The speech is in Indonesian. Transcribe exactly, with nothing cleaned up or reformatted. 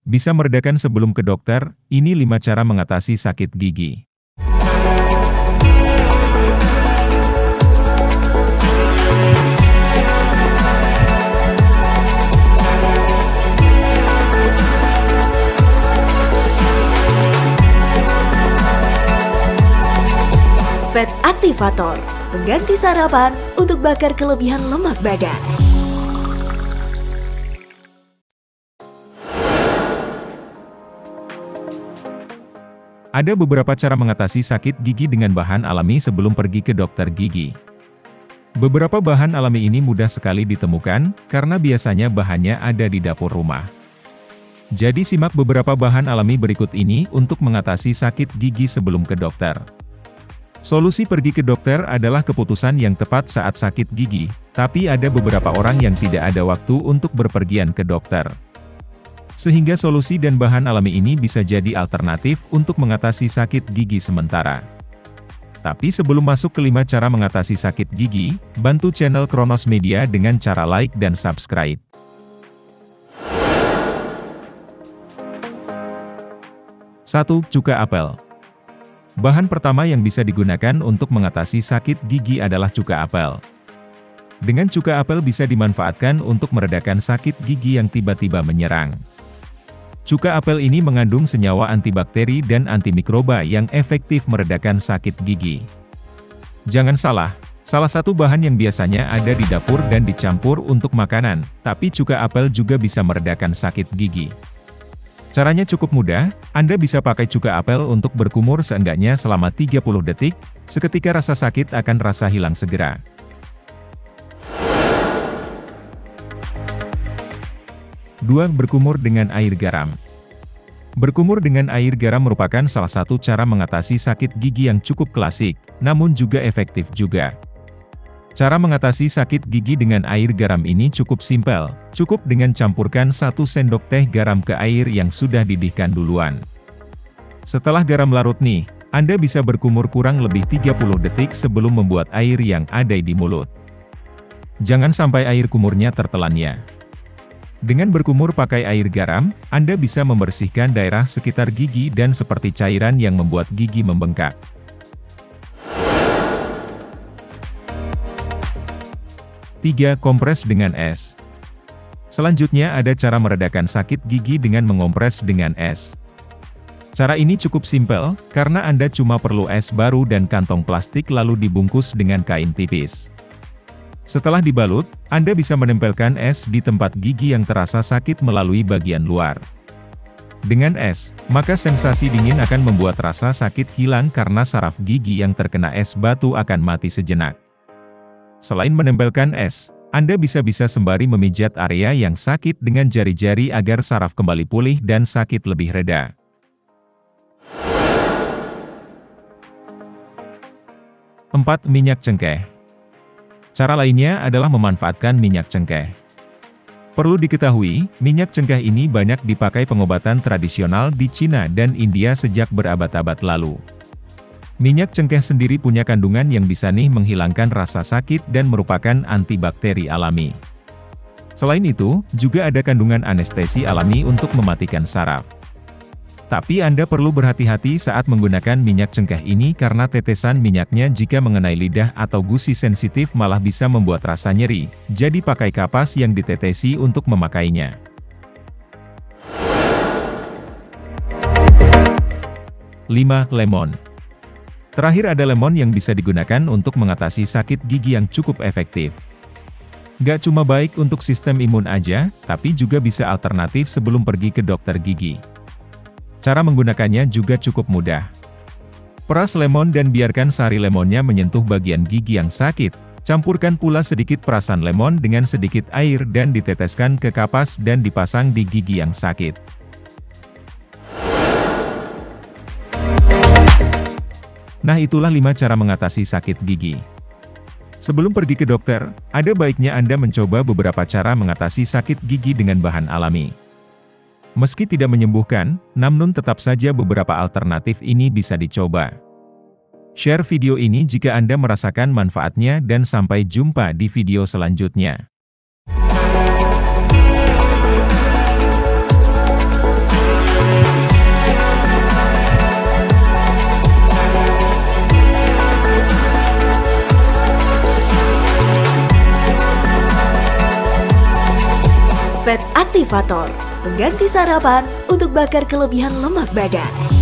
Bisa meredakan sebelum ke dokter, ini lima cara mengatasi sakit gigi. Fat Activator, pengganti sarapan untuk bakar kelebihan lemak badan. Ada beberapa cara mengatasi sakit gigi dengan bahan alami sebelum pergi ke dokter gigi. Beberapa bahan alami ini mudah sekali ditemukan, karena biasanya bahannya ada di dapur rumah. Jadi simak beberapa bahan alami berikut ini untuk mengatasi sakit gigi sebelum ke dokter. Solusi pergi ke dokter adalah keputusan yang tepat saat sakit gigi, tapi ada beberapa orang yang tidak ada waktu untuk berpergian ke dokter. Sehingga solusi dan bahan alami ini bisa jadi alternatif untuk mengatasi sakit gigi sementara. Tapi sebelum masuk ke lima cara mengatasi sakit gigi, bantu channel Kronos Media dengan cara like dan subscribe. satu. Cuka apel. Bahan pertama yang bisa digunakan untuk mengatasi sakit gigi adalah cuka apel. Dengan cuka apel bisa dimanfaatkan untuk meredakan sakit gigi yang tiba-tiba menyerang. Cuka apel ini mengandung senyawa antibakteri dan antimikroba yang efektif meredakan sakit gigi. Jangan salah, salah satu bahan yang biasanya ada di dapur dan dicampur untuk makanan, tapi cuka apel juga bisa meredakan sakit gigi. Caranya cukup mudah, Anda bisa pakai cuka apel untuk berkumur seenggaknya selama tiga puluh detik, seketika rasa sakit akan rasa hilang segera. dua. Berkumur dengan air garam. Berkumur dengan air garam merupakan salah satu cara mengatasi sakit gigi yang cukup klasik, namun juga efektif juga. Cara mengatasi sakit gigi dengan air garam ini cukup simpel, cukup dengan campurkan satu sendok teh garam ke air yang sudah dididihkan duluan. Setelah garam larut nih, Anda bisa berkumur kurang lebih tiga puluh detik sebelum membuat air yang ada di mulut. Jangan sampai air kumurnya tertelannya. Dengan berkumur pakai air garam, Anda bisa membersihkan daerah sekitar gigi dan seperti cairan yang membuat gigi membengkak. tiga. Kompres dengan es. Selanjutnya ada cara meredakan sakit gigi dengan mengompres dengan es. Cara ini cukup simpel, karena Anda cuma perlu es baru dan kantong plastik lalu dibungkus dengan kain tipis. Setelah dibalut, Anda bisa menempelkan es di tempat gigi yang terasa sakit melalui bagian luar. Dengan es, maka sensasi dingin akan membuat rasa sakit hilang karena saraf gigi yang terkena es batu akan mati sejenak. Selain menempelkan es, Anda bisa-bisa sembari memijat area yang sakit dengan jari-jari agar saraf kembali pulih dan sakit lebih reda. empat. Minyak cengkeh. Cara lainnya adalah memanfaatkan minyak cengkeh. Perlu diketahui, minyak cengkeh ini banyak dipakai pengobatan tradisional di Cina dan India sejak berabad-abad lalu. Minyak cengkeh sendiri punya kandungan yang bisa nih menghilangkan rasa sakit dan merupakan antibakteri alami. Selain itu, juga ada kandungan anestesi alami untuk mematikan saraf. Tapi Anda perlu berhati-hati saat menggunakan minyak cengkeh ini karena tetesan minyaknya jika mengenai lidah atau gusi sensitif malah bisa membuat rasa nyeri, jadi pakai kapas yang ditetesi untuk memakainya. lima. Lemon. Terakhir ada lemon yang bisa digunakan untuk mengatasi sakit gigi yang cukup efektif. Gak cuma baik untuk sistem imun aja, tapi juga bisa alternatif sebelum pergi ke dokter gigi. Cara menggunakannya juga cukup mudah. Peras lemon dan biarkan sari lemonnya menyentuh bagian gigi yang sakit. Campurkan pula sedikit perasan lemon dengan sedikit air dan diteteskan ke kapas dan dipasang di gigi yang sakit. Nah, itulah lima cara mengatasi sakit gigi. Sebelum pergi ke dokter, ada baiknya Anda mencoba beberapa cara mengatasi sakit gigi dengan bahan alami. Meski tidak menyembuhkan, namun tetap saja beberapa alternatif ini bisa dicoba. Share video ini jika Anda merasakan manfaatnya dan sampai jumpa di video selanjutnya. Pet Aktivator, pengganti sarapan untuk bakar kelebihan lemak badan.